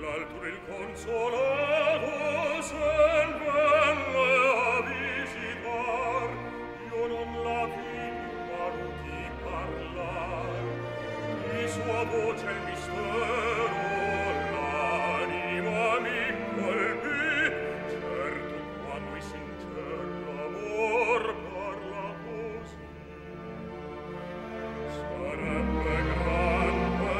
l'altro il consolato s'en venne a visitar. Io non la vidi ma l'udì parlar di sua voce il mistero. L'anima mi colpì, certo quando è sincero l'amor parla così. Sarebbe grave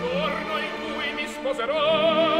giorno in cui mi sposerò.